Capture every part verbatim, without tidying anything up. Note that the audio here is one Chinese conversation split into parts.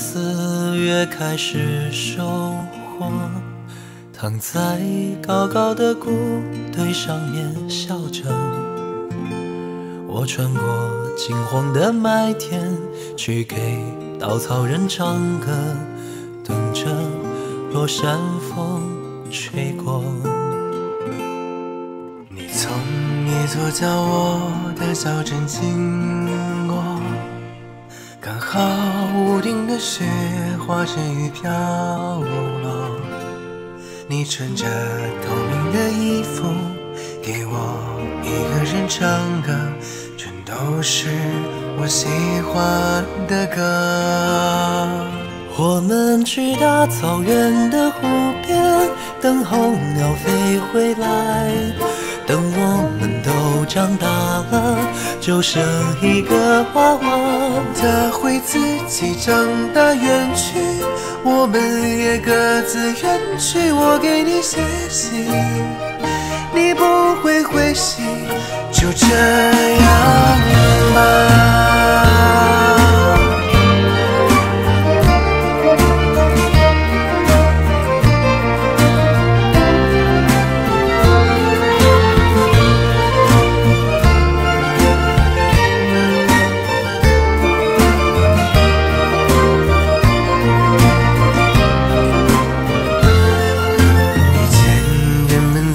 四月开始收获，躺在高高的谷堆上面笑着。我穿过金黄的麦田，去给稻草人唱歌，等着落山风吹过。你从一座叫我的小镇经过，刚好。 屋顶的雪化成雨飘落，你穿着透明的衣服，给我一个人唱歌，全都是我喜欢的歌。我们去大草原的湖边，等候鸟飞回来。等我们都长大了，就生一个娃娃。 他会自己长大远去，我们也各自远去。我给你写信，你不会回信，就这样吧。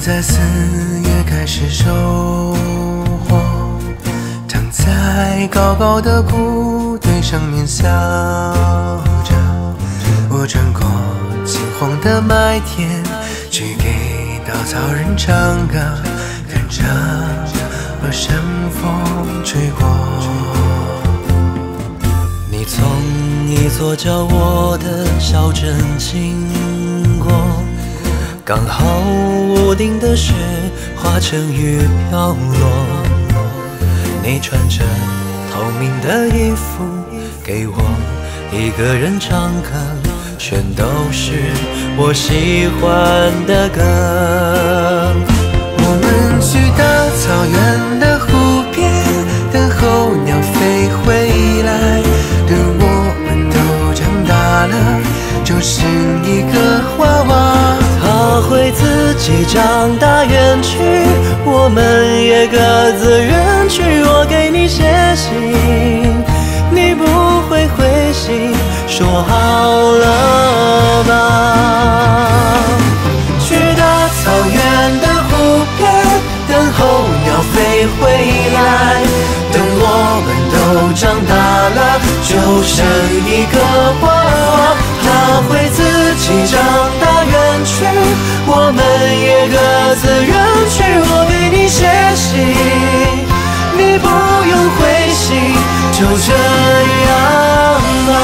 在四月开始收获，躺在高高的谷堆上面笑着。我穿过金黄的麦田，去给稻草人唱歌，跟着落山风吹过。你从一座叫我的小镇经过。 刚好屋顶的雪化成雨飘落，你穿着透明的衣服，给我一个人唱歌，全都是我喜欢的歌。我们去大草原的湖边，等候鸟飞回来。等我们都长大了，就是一个娃娃。 他会自己长大远去，我们也各自远去。我给你写信，你不会回信，说好了吧？去大草原的湖边，等候鸟飞回来。等我们都长大了，就生一个娃娃。他会自己长大远去。 我们也各自远去，我给你写信，你不用回信，就这样吧。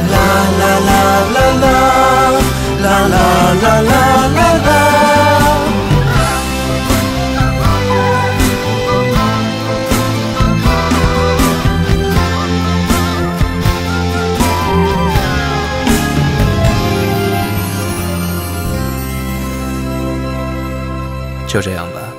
啦啦啦啦啦，啦啦啦啦啦啦。就这样吧。